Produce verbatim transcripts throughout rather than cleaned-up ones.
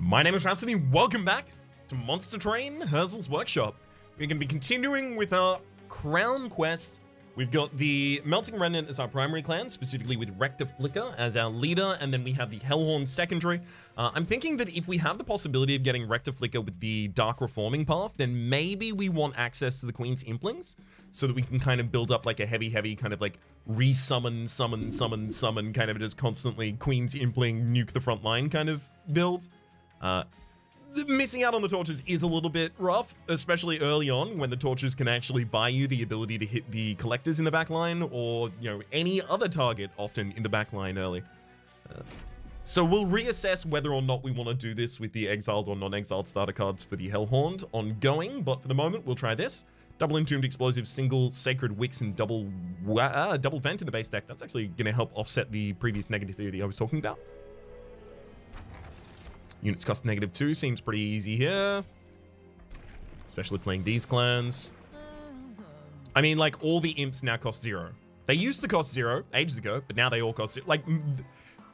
My name is Rhapsody, welcome back to Monster Train, Herzal's Workshop. We're going to be continuing with our Crown Quest. We've got the Melting Remnant as our primary clan, specifically with Rector Flicker as our leader, and then we have the Hellhorn secondary. Uh, I'm thinking that if we have the possibility of getting Rector Flicker with the Dark Reforming path, then maybe we want access to the Queen's Implings, so that we can kind of build up like a heavy, heavy kind of like re-summon, summon, summon, summon, kind of just constantly Queen's Impling, nuke the front line kind of build. Uh, the missing out on the torches is a little bit rough, especially early on when the torches can actually buy you the ability to hit the collectors in the back line or, you know, any other target often in the back line early. Uh, so we'll reassess whether or not we want to do this with the exiled or non-exiled starter cards for the Hellhorn ongoing, but for the moment we'll try this. Double Entombed Explosives, single Sacred Wicks, and double uh, double Vent in the base deck. That's actually going to help offset the previous negativity I was talking about. Units cost negative two, seems pretty easy here. Especially playing these clans. I mean, like, all the imps now cost zero. They used to cost zero ages ago, but now they all cost zero. Like,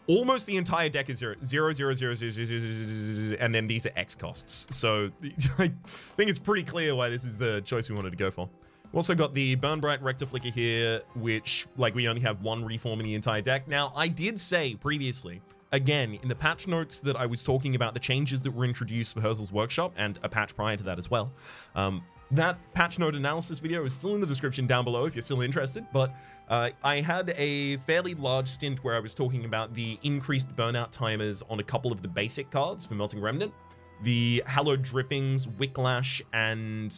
almost the entire deck is zero. Zero, zero, zero, zero, zero, zero, zero, and then these are X costs. So, I think it's pretty clear why this is the choice we wanted to go for. We've also got the Burn Bright Rector Flicker here, which, like, we only have one reform in the entire deck. Now, I did say previously, again, in the patch notes that I was talking about, the changes that were introduced for Herzal's Workshop and a patch prior to that as well. Um, that patch note analysis video is still in the description down below if you're still interested, but uh, I had a fairly large stint where I was talking about the increased burnout timers on a couple of the basic cards for Melting Remnant, the Hallowed Drippings, Wicklash, and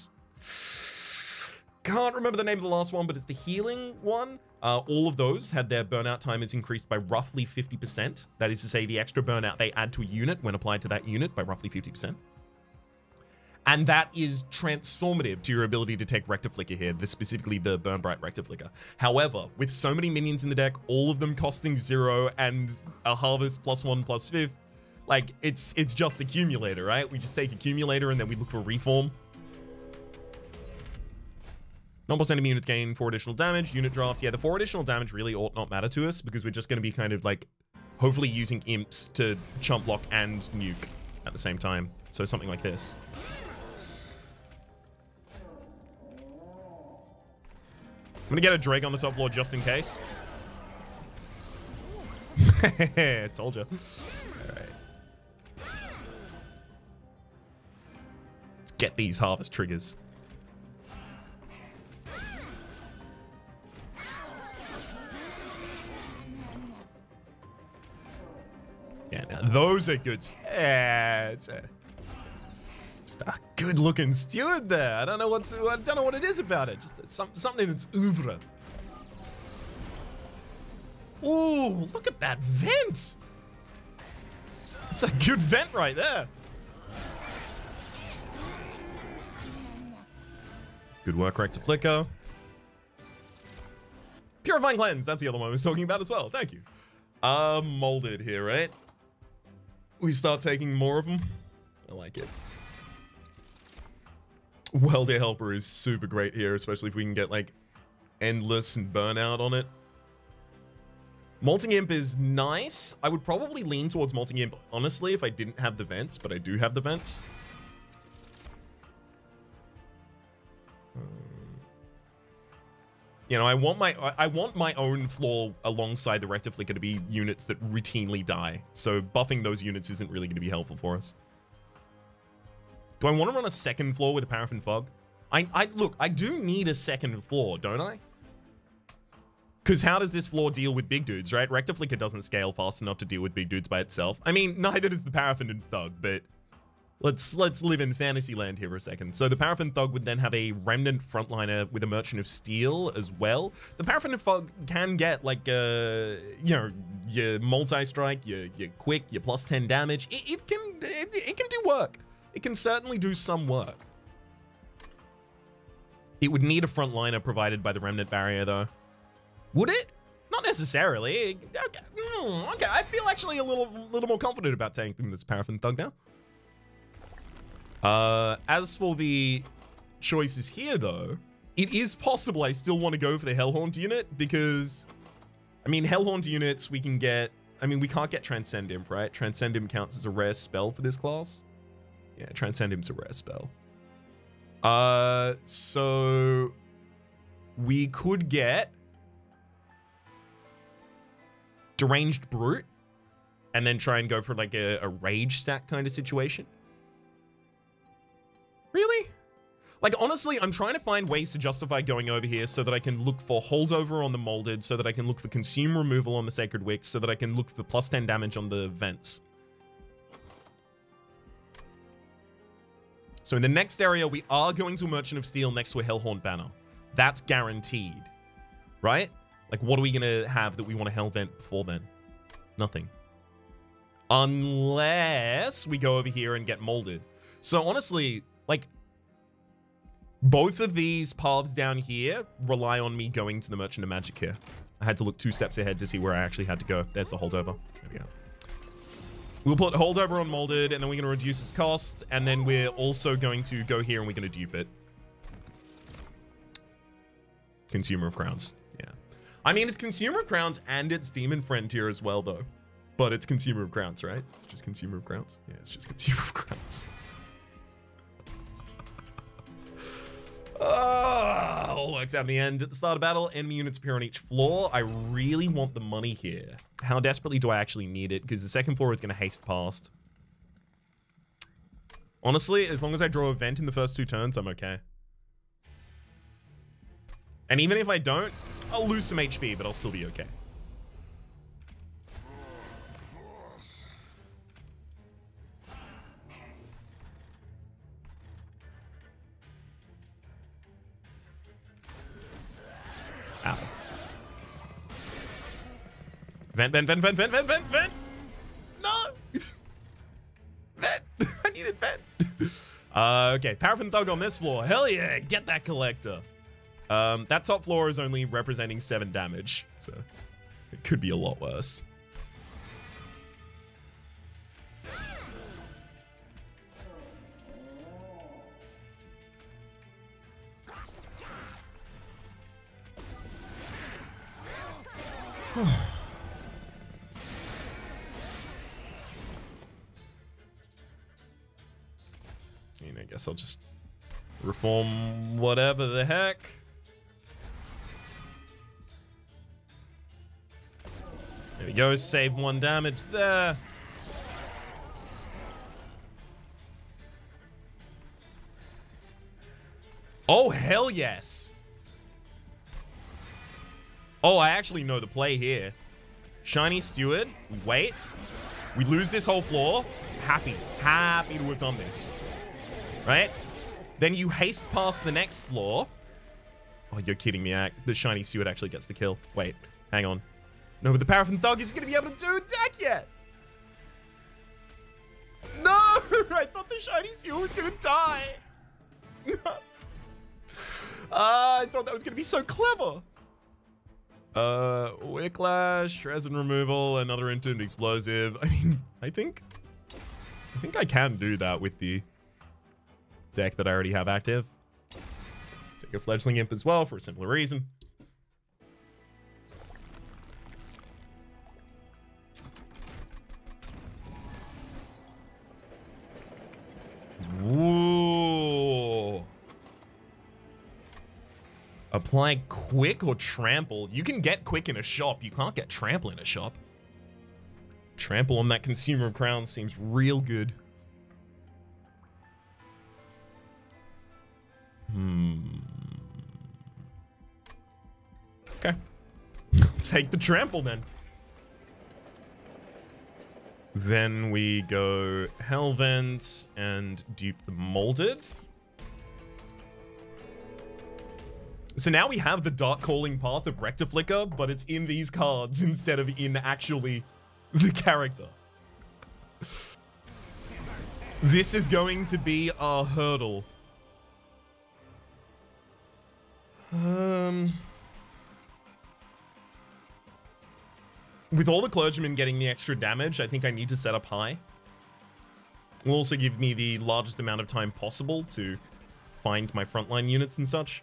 can't remember the name of the last one, but it's the healing one. Uh, all of those had their burnout timers increased by roughly fifty percent. That is to say, the extra burnout they add to a unit when applied to that unit by roughly fifty percent. And that is transformative to your ability to take Rector Flicker here, the, specifically the Burn Bright Rector Flicker. However, with so many minions in the deck, all of them costing zero and a harvest plus one plus fifth, like it's it's just accumulator, right? We just take accumulator and then we look for reform. Non-boss enemy units gain four additional damage, unit draft. Yeah, the four additional damage really ought not matter to us because we're just going to be kind of like hopefully using imps to chump block and nuke at the same time. So something like this. I'm going to get a Dreg on the top floor just in case. Told you. All right. Let's get these harvest triggers. Yeah, now those are good. Yeah, it's a, just a good-looking steward there. I don't know what's. I don't know what it is about it. Just some, something that's oeuvre. Ooh, look at that vent. It's a good vent right there. Good work, Rector Flicker. Purifying Cleanse. That's the other one I was talking about as well. Thank you. Uh, Molded here, right? We start taking more of them. I like it. Welder Helper is super great here, especially if we can get like endless and burnout on it. Molting Imp is nice. I would probably lean towards Molting Imp, honestly, if I didn't have the vents, but I do have the vents. You know, I want my I want my own floor alongside the Rector Flicker to be units that routinely die. So buffing those units isn't really going to be helpful for us. Do I want to run a second floor with a Paraffin Thug? I, I look, I do need a second floor, don't I? Because how does this floor deal with big dudes, right? Rector Flicker doesn't scale fast enough to deal with big dudes by itself. I mean, neither does the Paraffin Thug, but let's let's live in fantasy land here for a second. So the Paraffin Thug would then have a remnant frontliner with a Merchant of Steel as well. The Paraffin Thug can get like uh you know your multi-strike, your your quick, your plus ten damage. It, it can it, it can do work. It can certainly do some work. It would need a frontliner provided by the remnant barrier though. Would it? Not necessarily. Okay, mm, okay. I feel actually a little little more confident about taking this Paraffin Thug now. Uh, as for the choices here, though, it is possible I still want to go for the Hellhorn unit because, I mean, Hellhorn units, we can get I mean, we can't get Transcend Imp, right? Transcend Imp counts as a rare spell for this class. Yeah, Transcend Imp's a rare spell. Uh, so we could get Deranged Brute and then try and go for like a, a rage stack kind of situation. Really? Like, honestly, I'm trying to find ways to justify going over here so that I can look for holdover on the Molded, so that I can look for consume removal on the Sacred Wicks, so that I can look for plus ten damage on the Vents. So in the next area, we are going to Merchant of Steel next to a Hellhorn banner. That's guaranteed, right? Like, what are we going to have that we want to Hellvent before then? Nothing. Unless we go over here and get Molded. So honestly, like, both of these paths down here rely on me going to the Merchant of Magic here. I had to look two steps ahead to see where I actually had to go. There's the holdover. There we go. We'll put holdover on Molded, and then we're going to reduce its cost, and then we're also going to go here and we're going to dupe it. Consumer of Crowns. Yeah. I mean, it's Consumer of Crowns and it's Demon Frontier as well, though. But it's Consumer of Crowns, right? It's just Consumer of Crowns. Yeah, it's just Consumer of Crowns. Oh, all works out in the end. At the start of battle, enemy units appear on each floor. I really want the money here. How desperately do I actually need it? Because the second floor is going to haste past. Honestly, as long as I draw a vent in the first two turns, I'm okay. And even if I don't, I'll lose some H P, but I'll still be okay. Ow. Vent, vent, vent, vent, vent, vent, vent, vent. No! Vent! I needed vent. Uh, okay, Paraffin Thug on this floor. Hell yeah, get that collector. Um, that top floor is only representing seven damage, so it could be a lot worse. And I guess I'll just reform whatever the heck. There we go, save one damage there. Oh, hell yes. Oh, I actually know the play here. Shiny Steward. Wait. We lose this whole floor. Happy. Happy to have done this. Right? Then you haste past the next floor. Oh, you're kidding me, Ak. The Shiny Steward actually gets the kill. Wait. Hang on. No, but the Paraffin Thug isn't going to be able to do attack yet. No! I thought the Shiny Steward was going to die. No. uh, I thought that was going to be so clever. Uh, Wicklash, resin removal, another Entombed Explosive. I mean, I think, I think I can do that with the deck that I already have active. Take a Fledgling Imp as well for a similar reason. Ooh. Apply Quick or Trample. You can get Quick in a shop. You can't get Trample in a shop. Trample on that Consumer of Crowns seems real good. Hmm. Okay. Take the Trample then. Then we go Hellvent and dupe the Molded. So now we have the Dark Calling path of Rector Flicker, but it's in these cards instead of in actually the character. This is going to be our hurdle. Um, with all the clergymen getting the extra damage, I think I need to set up high. It'll also give me the largest amount of time possible to find my frontline units and such.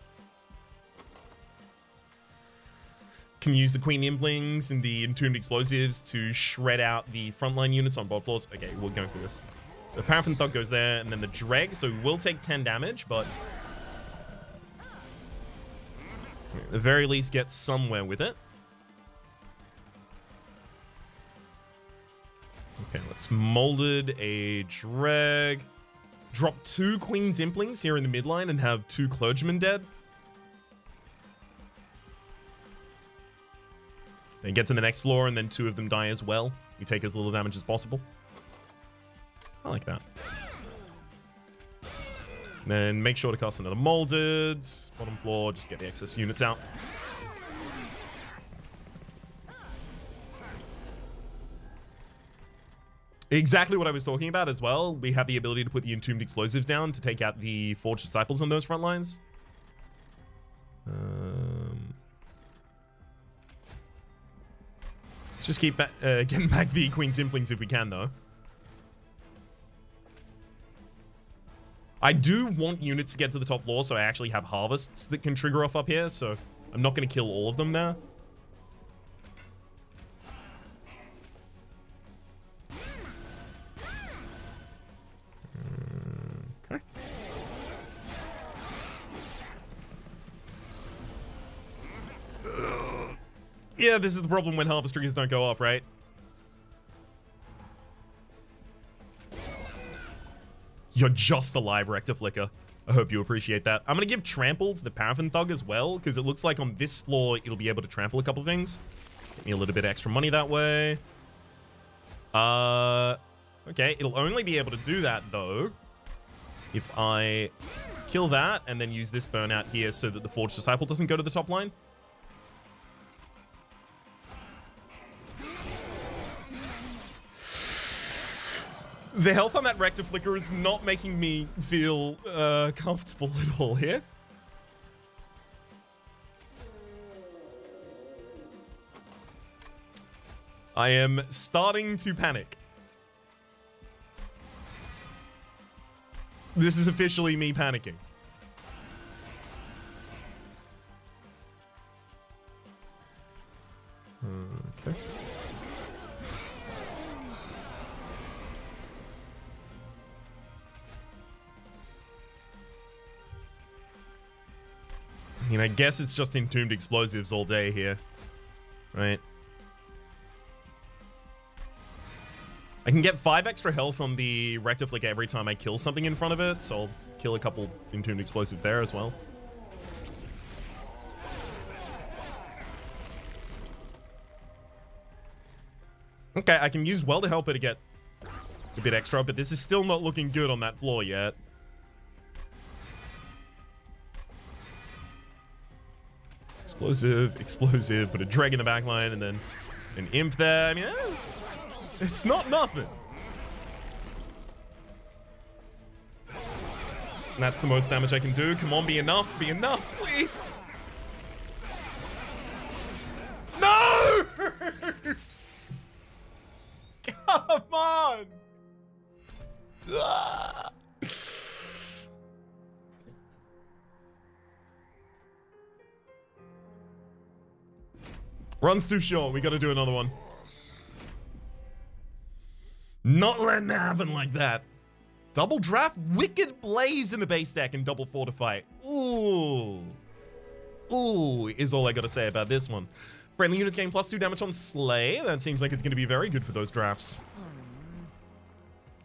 Can use the Queen's Implings and the Entombed Explosives to shred out the frontline units on board floors. Okay, we're going through this. So Paraffin Thug goes there, and then the Dreg. So we'll take ten damage, but at the very least get somewhere with it. Okay, let's Molded a Dreg. Drop two Queen's Implings here in the midline and have two Clergymen dead. So you get to the next floor and then two of them die as well. You take as little damage as possible. I like that. And then make sure to cast another Molded. Bottom floor, just get the excess units out. Exactly what I was talking about as well. We have the ability to put the Entombed Explosives down to take out the Forged Disciples on those front lines. Um, let's just keep ba uh, getting back the Queen's Implings if we can, though. I do want units to get to the top floor, so I actually have harvests that can trigger off up here, so I'm not going to kill all of them there. Okay. Ugh. Yeah, this is the problem when harvest triggers don't go off, right? You're just alive, Rector Flicker. I hope you appreciate that. I'm going to give Trample to the Paraffin Thug as well, because it looks like on this floor, it'll be able to trample a couple things. Get me a little bit of extra money that way. Uh, okay, it'll only be able to do that, though, if I kill that and then use this burnout here so that the Forged Disciple doesn't go to the top line. The health on that Rector Flicker is not making me feel uh, comfortable at all here. I am starting to panic. This is officially me panicking. Okay. I mean, I guess it's just Entombed Explosives all day here, right? I can get five extra health on the Rector Flicker every time I kill something in front of it, so I'll kill a couple Entombed Explosives there as well. Okay, I can use Welder Helper to get a bit extra, but this is still not looking good on that floor yet. Explosive, explosive, put a Dreg in the back line and then an Imp there. I mean, eh, it's not nothing. And that's the most damage I can do. Come on, be enough, be enough, please. No! Come on! Ah. Run's too short. We got to do another one. Not letting it happen like that. Double draft. Wicked Blaze in the base deck and double fortify. Ooh. Ooh is all I got to say about this one. Friendly units gain plus two damage on Slay. That seems like it's going to be very good for those drafts.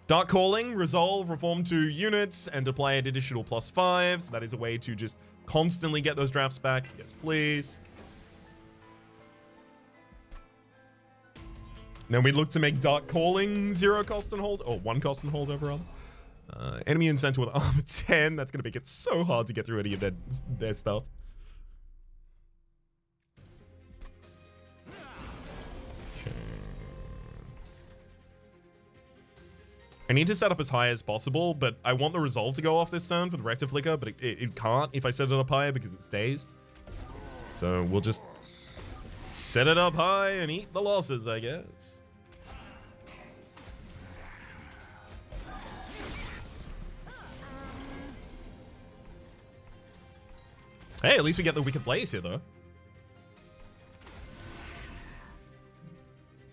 Dark Calling. Resolve. Reform two units and apply an additional plus five. So that is a way to just constantly get those drafts back. Yes, please. Then we look to make Dark Calling zero cost and hold, or one cost and hold overall. Uh, enemy in center with armor ten. That's going to make it so hard to get through any of their, their stuff. Okay. I need to set up as high as possible, but I want the Resolve to go off this turn for the Rector Flicker, but it, it, it can't if I set it up higher because it's dazed. So we'll just set it up high and eat the losses, I guess. Hey, at least we get the Wicked Blaze here, though.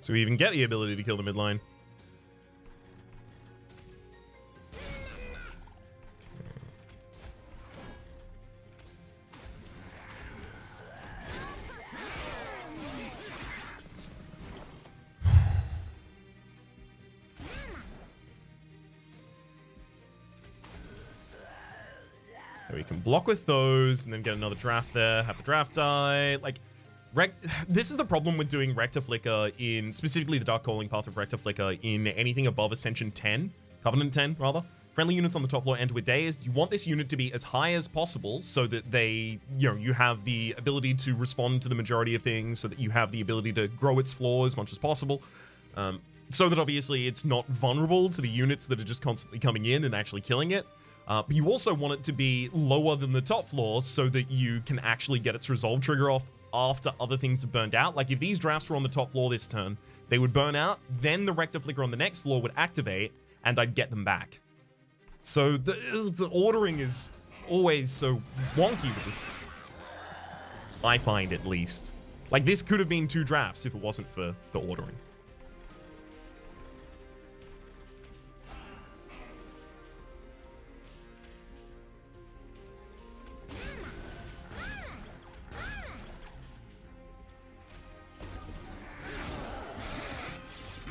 So we even get the ability to kill the midline. We can block with those and then get another draft there, have a draft die. Like, rec this is the problem with doing Rector Flicker in, specifically the Dark Calling path of Rector Flicker in anything above Ascension ten, Covenant ten rather. Friendly units on the top floor enter with Days. You want this unit to be as high as possible so that they, you know, you have the ability to respond to the majority of things, so that you have the ability to grow its floor as much as possible. Um, so that obviously it's not vulnerable to the units that are just constantly coming in and actually killing it. Uh, but you also want it to be lower than the top floor so that you can actually get its Resolve trigger off after other things have burned out. Like, if these drafts were on the top floor this turn, they would burn out, then the Rector Flicker on the next floor would activate, and I'd get them back. So the, the ordering is always so wonky with this. I find, at least. Like, this could have been two drafts if it wasn't for the ordering.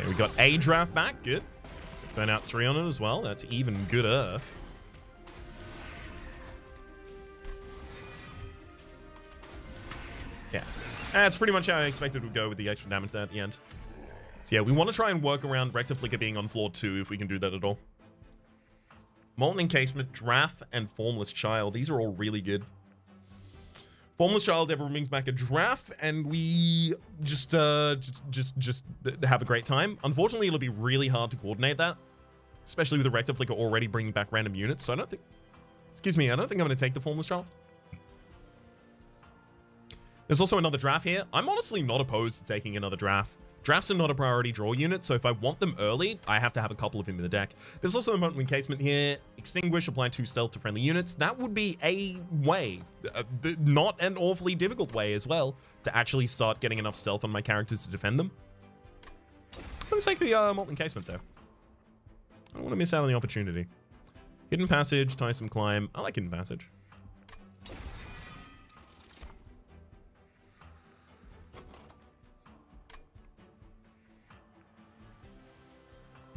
We got a draft back, good. Burn out three on it as well, that's even gooder. Yeah, that's pretty much how I expected it would go with the extra damage there at the end. So yeah, we want to try and work around Rector Flicker being on floor two if we can do that at all. Molten Encasement, Draft, and Formless Child, these are all really good. Formless Child ever brings back a draft, and we just, uh, just, just, just have a great time. Unfortunately, it'll be really hard to coordinate that, especially with the Rector Flicker already bringing back random units. So I don't think, excuse me, I don't think I'm going to take the Formless Child. There's also another draft here. I'm honestly not opposed to taking another draft. Drafts are not a priority draw unit, so if I want them early, I have to have a couple of them in the deck. There's also the Molten Encasement here. Extinguish, apply two stealth to friendly units. That would be a way, uh, not an awfully difficult way as well, to actually start getting enough stealth on my characters to defend them. Let's take the uh, Molten Encasement though. I don't want to miss out on the opportunity. Hidden Passage, Tiresome Climb. I like Hidden Passage.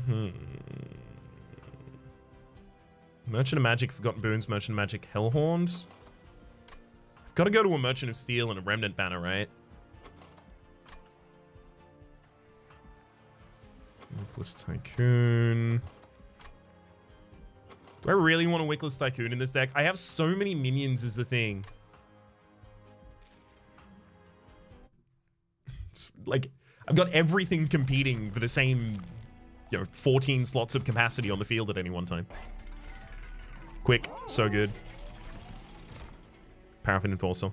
Hmm. Merchant of Magic, Forgotten Boons, Merchant of Magic, Hellhorns. I've got to go to a Merchant of Steel and a Remnant banner, right? Wickless Tycoon. Do I really want a Wickless Tycoon in this deck? I have so many minions is the thing. It's like, I've got everything competing for the same... you know, fourteen slots of capacity on the field at any one time. Quick, so good. Paraffin Enforcer.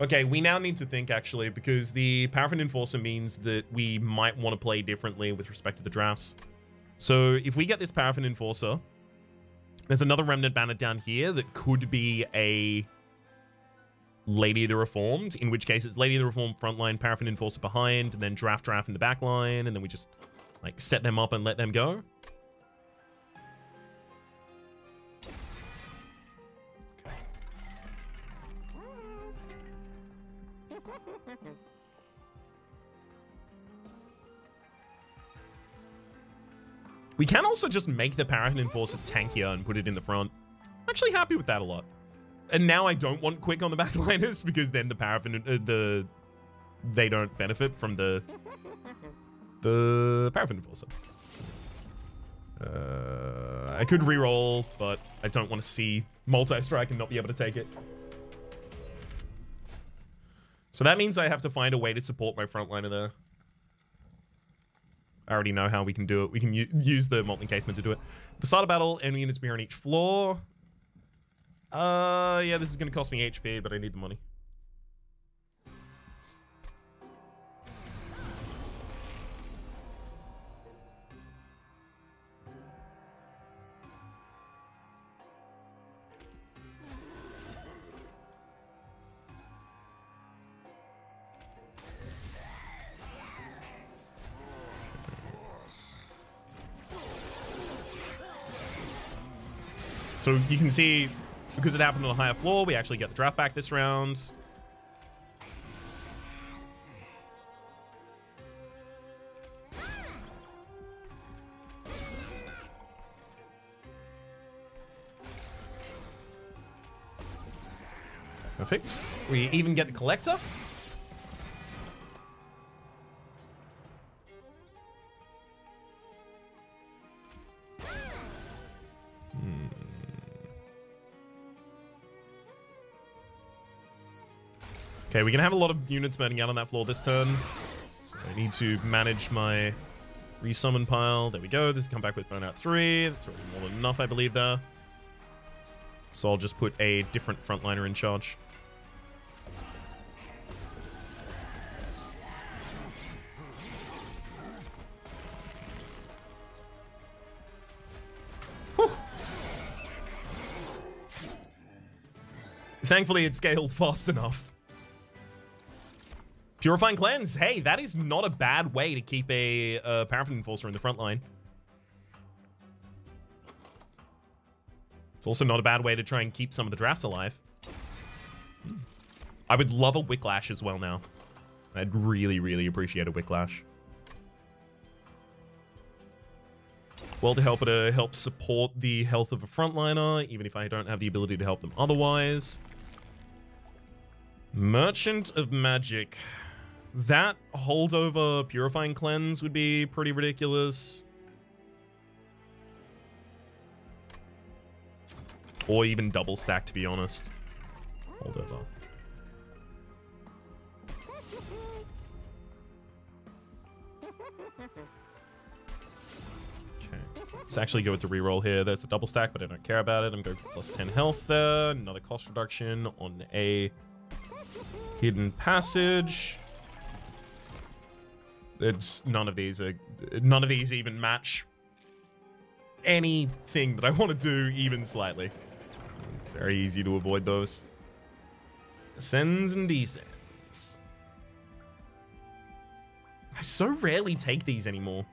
Okay, we now need to think, actually, because the Paraffin Enforcer means that we might want to play differently with respect to the drafts. So if we get this Paraffin Enforcer, there's another Remnant banner down here that could be a Lady of the Reformed, in which case it's Lady of the Reformed frontline, Paraffin Enforcer behind, and then draft draft in the back line, and then we just like set them up and let them go. Okay. We can also just make the Paraffin Enforcer tankier and put it in the front. I'm actually happy with that a lot. And now I don't want Quick on the backliners, because then the paraffin, uh, the they don't benefit from the the Paraffin Enforcer. Uh, I could reroll, but I don't want to see multi-strike and not be able to take it. So that means I have to find a way to support my frontliner there. I already know how we can do it. We can use the Molten Encasement to do it. The start of battle, enemy units appear on each floor. Uh, yeah, this is going to cost me H P, but I need the money. So you can see, because it happened on a higher floor, we actually get the draft back this round. Perfect. We even get the collector. Hmm. Okay, we can have a lot of units burning out on that floor this turn. So I need to manage my resummon pile. There we go. This come back with burnout three. That's already more than enough, I believe, there. So I'll just put a different frontliner in charge. Thankfully, it scaled fast enough. Purifying Cleanse. Hey, that is not a bad way to keep a uh, Paraffin Enforcer in the front line. It's also not a bad way to try and keep some of the drafts alive. I would love a Wicklash as well now. I'd really, really appreciate a Wicklash. Welder Helper to help support the health of a frontliner, even if I don't have the ability to help them otherwise. Merchant of Magic. That holdover Purifying Cleanse would be pretty ridiculous. Or even double stack, to be honest. Holdover. Let's actually go with the reroll here. There's the double stack, but I don't care about it. I'm going for plus ten health there. Another cost reduction on a Hidden Passage. It's none of these are none of these even match anything that I want to do even slightly. It's very easy to avoid those. Ascends and descends. I so rarely take these anymore.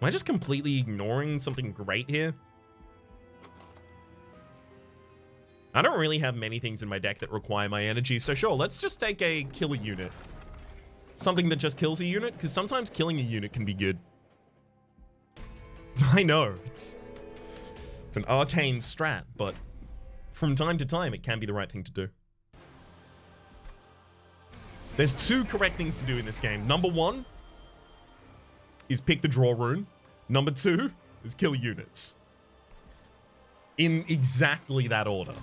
Am I just completely ignoring something great here? I don't really have many things in my deck that require my energy, so sure, let's just take a killer unit. Something that just kills a unit, because sometimes killing a unit can be good. I know, it's, it's an arcane strat, but from time to time, it can be the right thing to do. There's two correct things to do in this game. Number one is pick the draw rune. Number two is kill units. In exactly that order.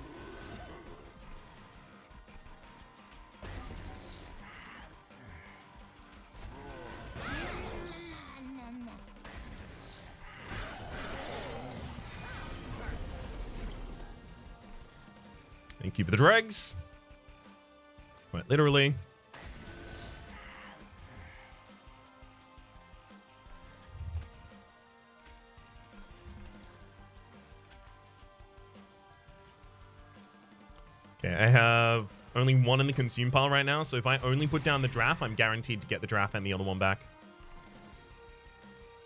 Thank you for the dregs. Quite literally. Okay, I have only one in the consume pile right now, so if I only put down the draft, I'm guaranteed to get the draft and the other one back.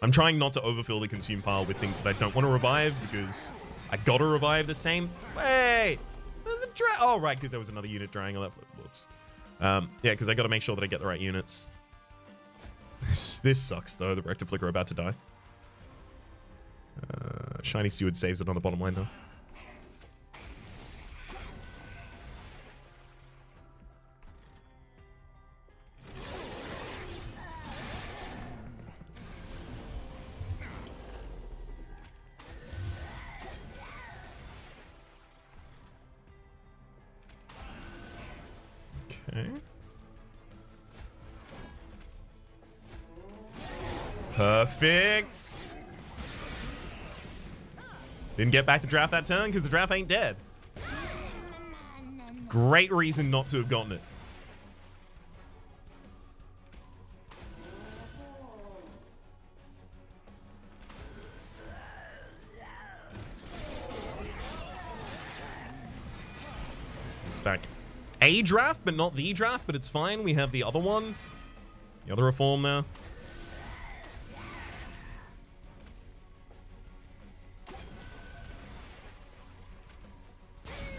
I'm trying not to overfill the consume pile with things that I don't want to revive, because I gotta revive the same. Wait! There's a draft! Oh, right, because there was another unit drying on that flip. Whoops. Um, yeah, because I gotta make sure that I get the right units. This, this sucks, though. The Rector Flicker are about to die. Uh, Shiny Steward saves it on the bottom line, though. Perfect. Didn't get back to draft that turn because the draft ain't dead. It's a great reason not to have gotten it. It's back. A draft, but not the draft, but it's fine. We have the other one. The other reform now.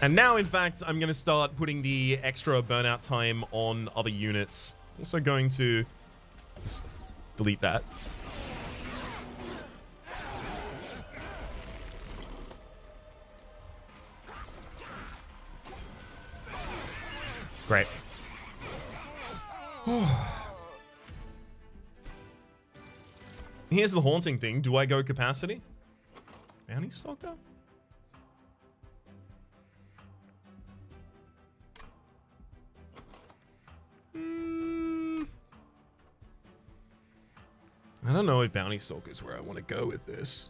And now, in fact, I'm going to start putting the extra burnout time on other units. Also going to just delete that. Great. Here's the haunting thing. Do I go capacity? Bounty Stalker? Mm. I don't know if Bounty Stalker is where I want to go with this.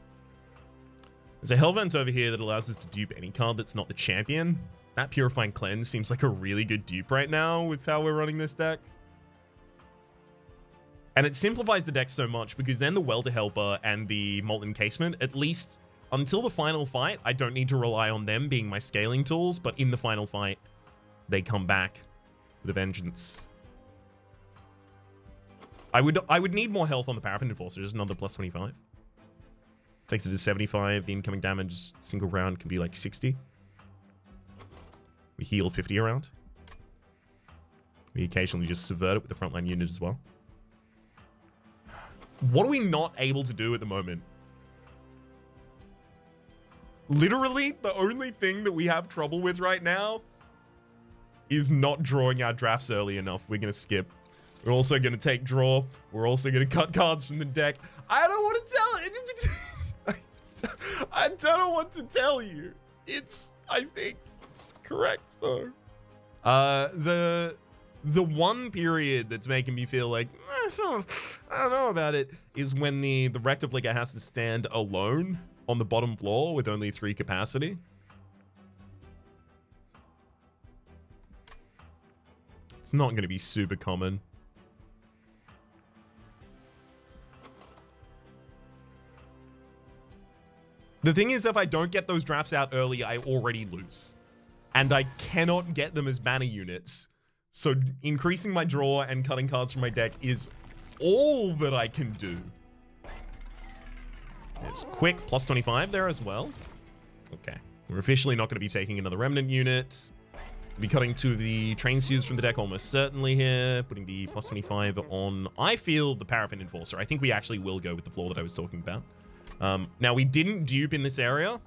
There's a Hellvent over here that allows us to dupe any card that's not the champion. That Purifying Cleanse seems like a really good dupe right now with how we're running this deck. And it simplifies the deck so much because then the Welder Helper and the Molten Encasement, at least until the final fight, I don't need to rely on them being my scaling tools, but in the final fight, they come back with a vengeance. I would I would need more health on the Paraffin Enforcer, just another plus twenty-five. Takes it to seventy-five, the incoming damage single round can be like sixty. We heal fifty around. We occasionally just subvert it with the frontline unit as well. What are we not able to do at the moment? Literally, the only thing that we have trouble with right now is not drawing our drafts early enough. We're going to skip. We're also going to take draw. We're also going to cut cards from the deck. I don't want to tell it. I don't know what to tell you. It's, I think it's correct though. Uh, the... The one period that's making me feel like, eh, I don't know about it, is when the, the Rector Flicker has to stand alone on the bottom floor with only three capacity. It's not going to be super common. The thing is, if I don't get those drafts out early, I already lose. And I cannot get them as mana units. So increasing my draw and cutting cards from my deck is all that I can do. There's quick plus twenty-five there as well. Okay. We're officially not going to be taking another remnant unit. We'll be cutting two of the train stews from the deck almost certainly here. Putting the plus twenty-five on, I feel, the Paraffin Enforcer. I think we actually will go with the floor that I was talking about. Um, now, we didn't dupe in this area.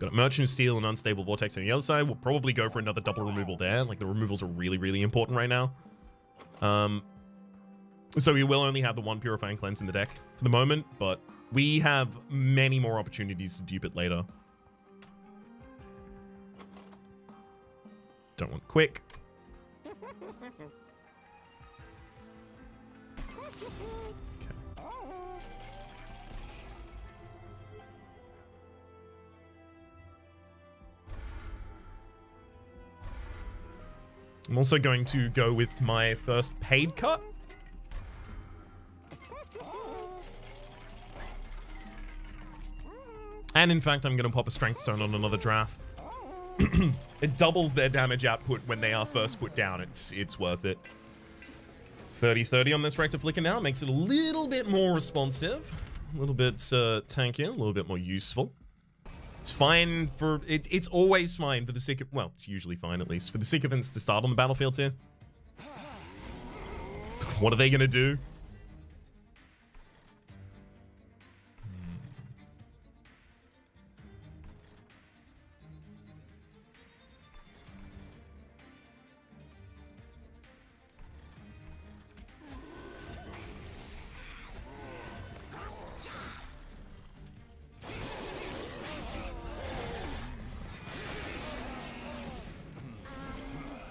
Got a Merchant of Steel and Unstable Vortex on the other side. We'll probably go for another double removal there. Like, the removals are really, really important right now. Um, so we will only have the one Purifying Cleanse in the deck for the moment, but we have many more opportunities to dupe it later. Don't want quick. I'm also going to go with my first paid cut. And in fact, I'm going to pop a Strength Stone on another draft. It doubles their damage output when they are first put down. It's it's worth it. thirty thirty on this Rector Flicker now makes it a little bit more responsive. A little bit uh, tankier, a little bit more useful. It's fine for it, it's always fine for the sick of, well, it's usually fine at least for the sycophants to start on the battlefield here. What are they gonna do?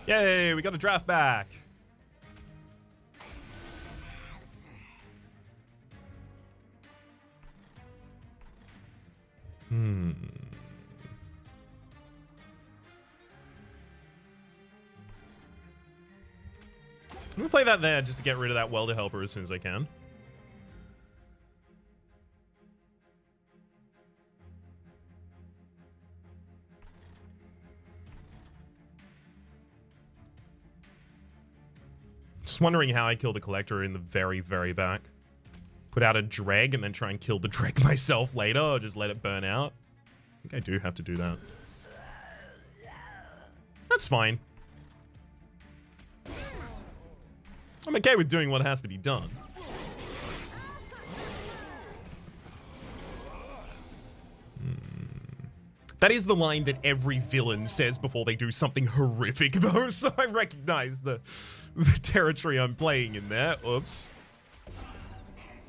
Yay, we got a draft back. Hmm. I'm gonna play that there just to get rid of that Welder Helper as soon as I can. Just wondering how I kill the Collector in the very, very back. Put out a Dreg and then try and kill the Dreg myself later, or just let it burn out. think I do have to do that. That's fine. I'm okay with doing what has to be done. Hmm. That is the line that every villain says before they do something horrific, though, so I recognize the, the territory I'm playing in there. Oops.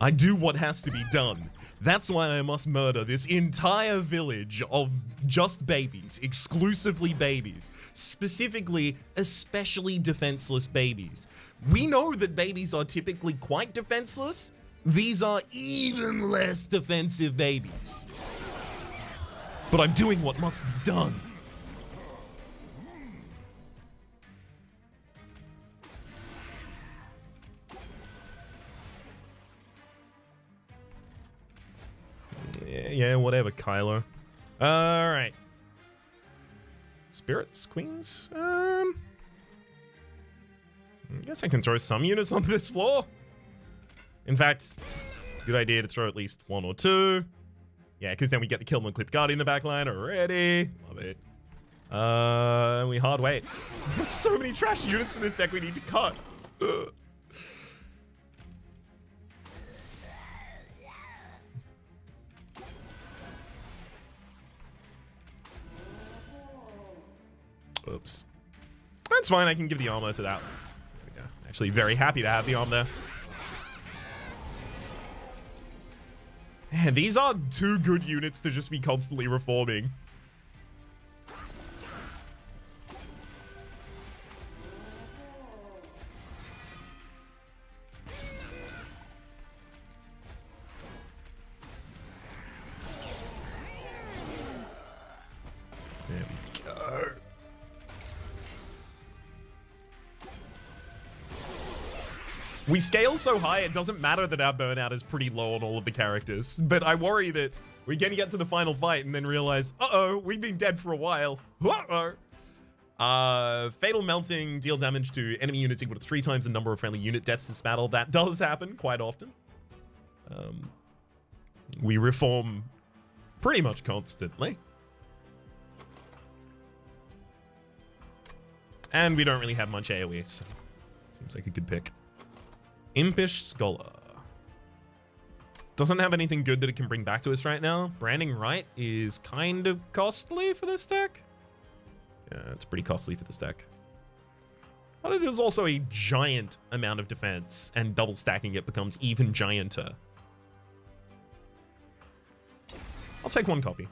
I do what has to be done. That's why I must murder this entire village of just babies, exclusively babies, specifically, especially defenseless babies. We know that babies are typically quite defenseless. These are even less defensive babies. But I'm doing what must be done. Yeah, whatever, Kylo. All right. Spirits, queens. Um, I guess I can throw some units onto this floor. In fact, it's a good idea to throw at least one or two. Yeah, because then we get the Killman Clip Guard in the back line already. Love it. Uh, we hard wait. There's so many trash units in this deck we need to cut. Ugh. Oops. That's fine, I can give the armor to that. There we go. Actually very happy to have the armor there. Man, these are two good units to just be constantly reforming. We scale so high, it doesn't matter that our burnout is pretty low on all of the characters. But I worry that we're going to get to the final fight and then realize, uh-oh, we've been dead for a while. Uh-oh. Uh, Fatal Melting, deal damage to enemy units equal to three times the number of friendly unit deaths in this battle. That does happen quite often. Um, we reform pretty much constantly. And we don't really have much AoE, so seems like a good pick. Impish Scholar. Doesn't have anything good that it can bring back to us right now. Branding Right is kind of costly for this deck. Yeah, it's pretty costly for this deck. But it is also a giant amount of defense, and double stacking it becomes even gianter. I'll take one copy.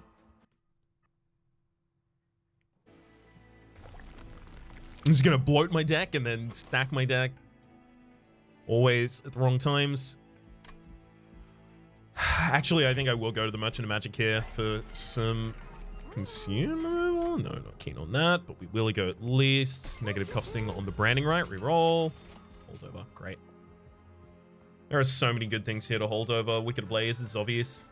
I'm just going to bloat my deck and then stack my deck. Always at the wrong times. Actually, I think I will go to the Merchant of Magic here for some consumer. No, not keen on that, but we will go at least. Negative costing on the Branding Right. Reroll. Holdover. Great. There are so many good things here to hold over. Wicked Blaze is obvious.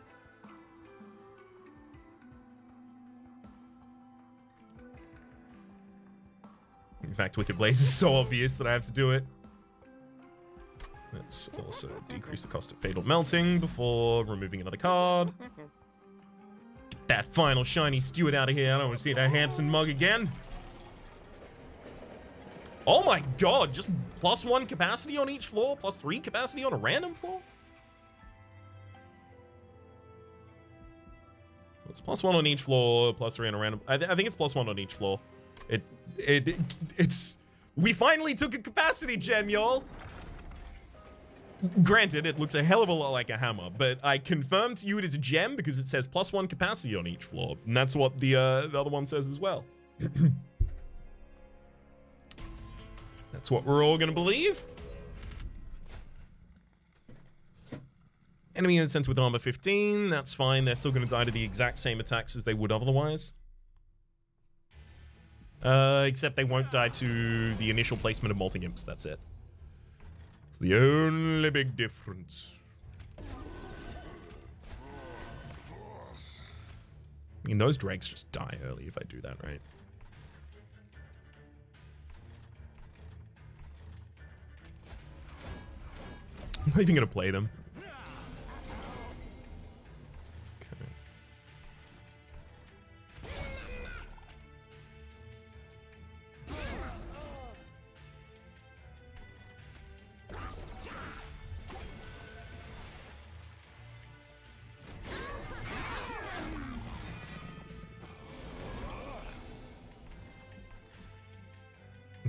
In fact, Wicked Blaze is so obvious that I have to do it. Let's also decrease the cost of Fatal Melting before removing another card. Get that final Shiny Steward out of here. I don't want to see that Hanson mug again. Oh my god, just plus one capacity on each floor, plus three capacity on a random floor? It's plus one on each floor, plus three on a random... I, th I think it's plus one on each floor. It, it, it, it's... We finally took a capacity gem, y'all! Granted, it looks a hell of a lot like a hammer, but I confirm to you it is a gem because it says plus one capacity on each floor, and that's what the, uh, the other one says as well. That's what we're all gonna believe. Enemy in the sense with armor fifteen, that's fine. They're still gonna die to the exact same attacks as they would otherwise. Uh, except they won't die to the initial placement of Molting Imps, that's it. The only big difference. I mean, those dregs just die early if I do that, right? I'm not even going to play them. Okay.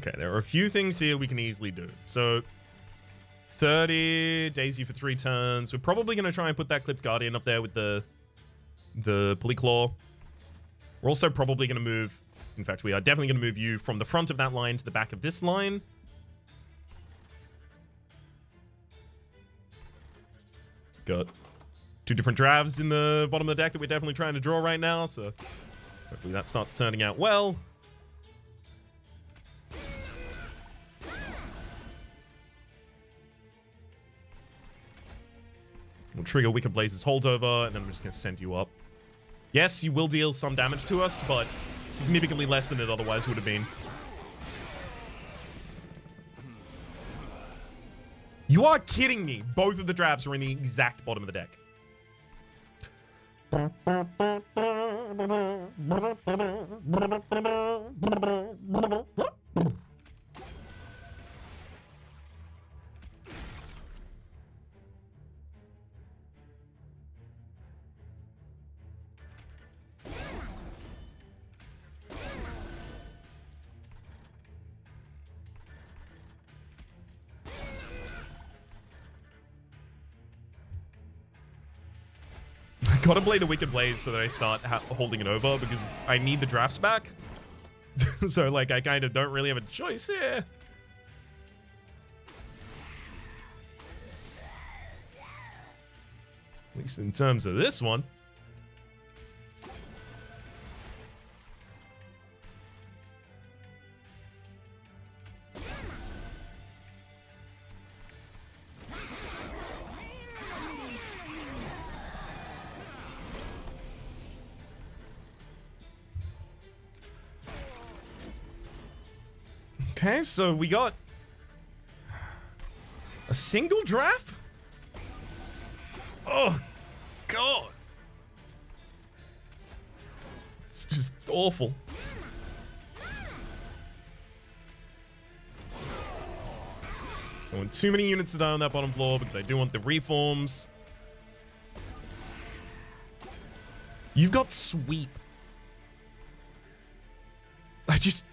Okay, there are a few things here we can easily do. So thirty, Daisy for three turns. We're probably going to try and put that Clipped Guardian up there with the the Polyclaw. We're also probably going to move... In fact, we are definitely going to move you from the front of that line to the back of this line. Got two different drafts in the bottom of the deck that we're definitely trying to draw right now, so hopefully that starts turning out well. We'll trigger Wicked Blaze's holdover, and then I'm just going to send you up. Yes, you will deal some damage to us, but significantly less than it otherwise would have been. You are kidding me. Both of the drabs are in the exact bottom of the deck. Gotta play the Wicked Blaze so that I start ha holding it over because I need the drafts back. So, like, I kind of don't really have a choice here. At least in terms of this one. Okay, so we got a single draft? Oh, God. It's just awful. I want too many units to die on that bottom floor because I do want the reforms. You've got sweep. I just...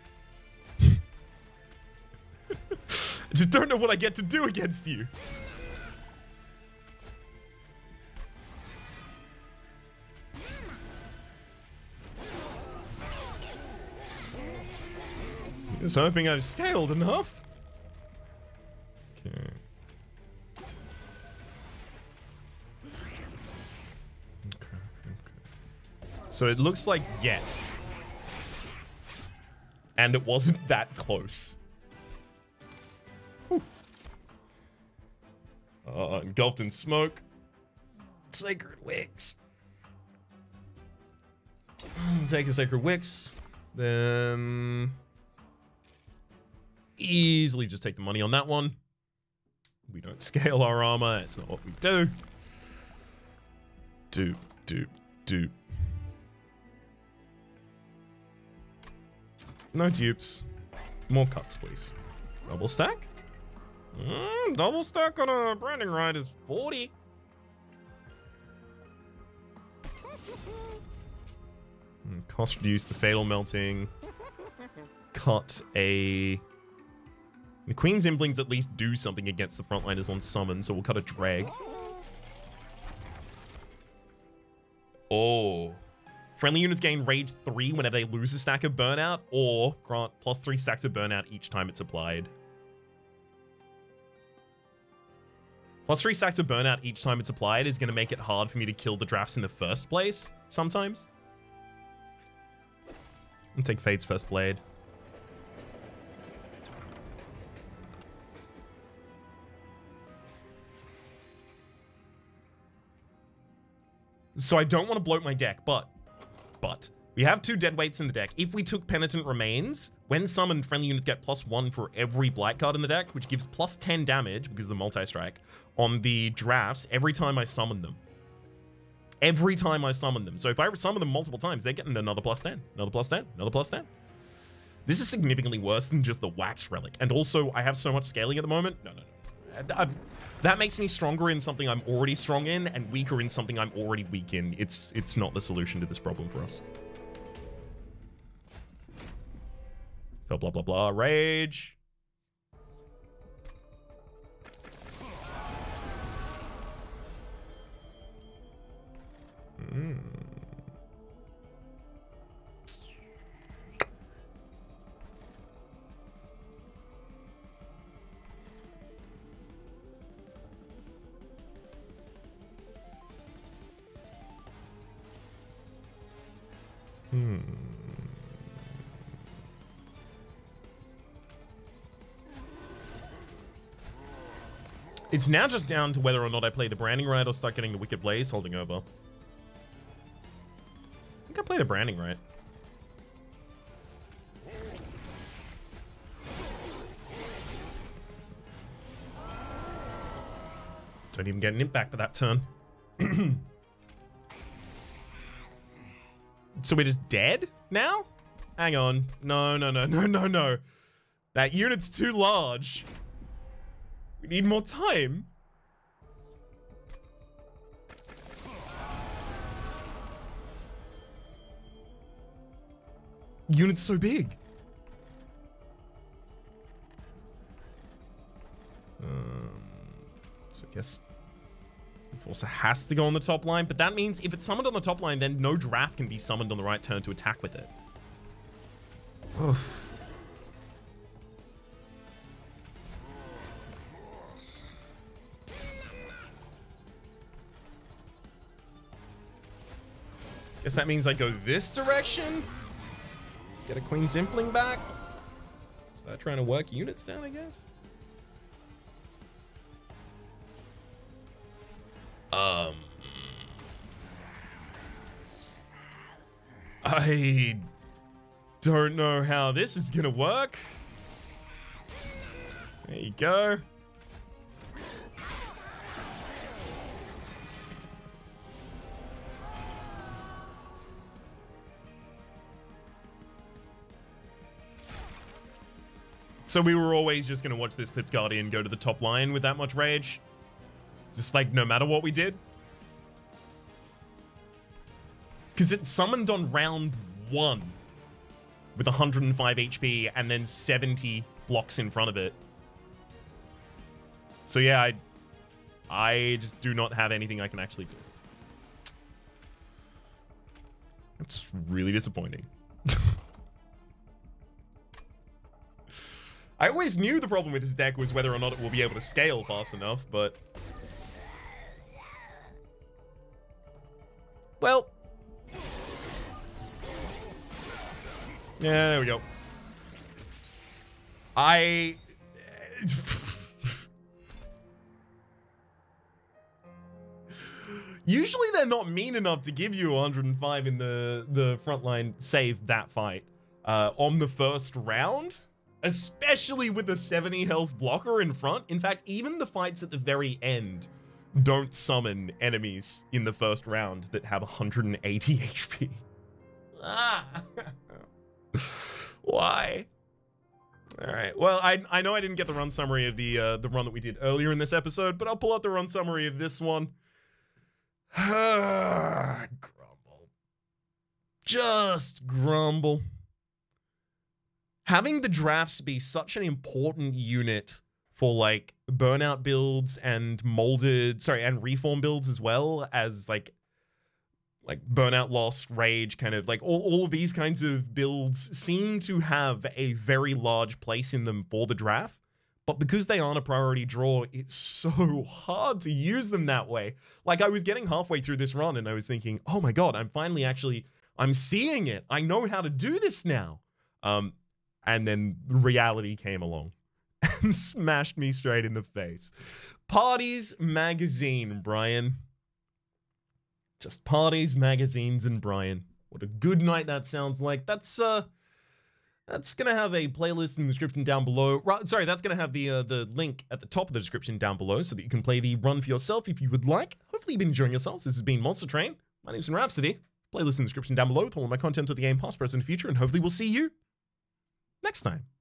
I just don't know what I get to do against you. Just hoping I've scaled enough. Okay. Okay. Okay. So it looks like yes. And it wasn't that close. Uh, engulfed in smoke. Sacred Wicks. Take a Sacred Wicks. Then... easily just take the money on that one. We don't scale our armor. It's not what we do. Doop, doop, doop. No dupes. More cuts, please. Double stack. Mm, double stack on a Branding Right is forty. Mm, cost reduce the Fatal Melting. Cut a... The Queen's Implings at least do something against the frontliners on summon, so we'll cut a Dreg. Oh. Friendly units gain Rage three whenever they lose a stack of Burnout, or grant plus three stacks of Burnout each time it's applied. Plus three stacks of burnout each time it's applied is going to make it hard for me to kill the drafts in the first place, sometimes. I'll take Fade's first blade. So I don't want to bloat my deck, but... But... We have two deadweights in the deck. If we took Penitent Remains, when summoned, friendly units get plus one for every blight card in the deck, which gives plus ten damage, because of the multi-strike, on the drafts every time I summon them. Every time I summon them. So if I summon them multiple times, they're getting another plus ten, another plus ten, another plus ten. This is significantly worse than just the Wax Relic. And also, I have so much scaling at the moment. No, no, no. I've, that makes me stronger in something I'm already strong in and weaker in something I'm already weak in. It's, it's not the solution to this problem for us. So blah, blah, blah. Rage. Mm. Hmm. It's now just down to whether or not I play the Branding Right or start getting the Wicked Blaze holding over. I think I play the Branding Right. Don't even get an Imp back for that turn. So we're just dead now? Hang on. No, no, no, no, no, no. That unit's too large. We need more time. Unit's so big. Um, so I guess Enforcer has to go on the top line, but that means if it's summoned on the top line, then no draft can be summoned on the right turn to attack with it. Oof. Guess that means I go this direction. Get a Queen's Impling back. Start trying to work units down, I guess. Um, I don't know how this is gonna work. There you go. So we were always just gonna watch this Clipped Guardian go to the top line with that much rage. Just like no matter what we did. Because it summoned on round one with one hundred five H P and then seventy blocks in front of it. So yeah, I, I just do not have anything I can actually do. That's really disappointing. I always knew the problem with this deck was whether or not it will be able to scale fast enough, but... Well. Yeah, there we go. I... Usually they're not mean enough to give you one hundred five in the, the frontline save that fight uh, on the first round. Especially with a seventy health blocker in front. In fact, even the fights at the very end don't summon enemies in the first round that have one hundred eighty H P. Ah. Why? All right. Well, I I know I didn't get the run summary of the uh, the run that we did earlier in this episode, but I'll pull out the run summary of this one. Grumble. Just grumble. Having the drafts be such an important unit for like burnout builds and molded, sorry, and reform builds as well as like, like burnout loss, rage, kind of like all, all of these kinds of builds seem to have a very large place in them for the draft. But because they aren't a priority draw, it's so hard to use them that way. Like I was getting halfway through this run and I was thinking, oh my God, I'm finally actually, I'm seeing it. I know how to do this now. Um, And then reality came along and smashed me straight in the face. Parties Magazine, Brian. Just parties, magazines, and Brian. What a good night that sounds like. That's uh, that's gonna have a playlist in the description down below. Right, sorry, that's gonna have the uh, the link at the top of the description down below so that you can play the run for yourself if you would like. Hopefully you've been enjoying yourselves. This has been Monster Train. My name's Rhapsody. Playlist in the description down below with all of my content of the game, past, present, and future, and hopefully we'll see you next time.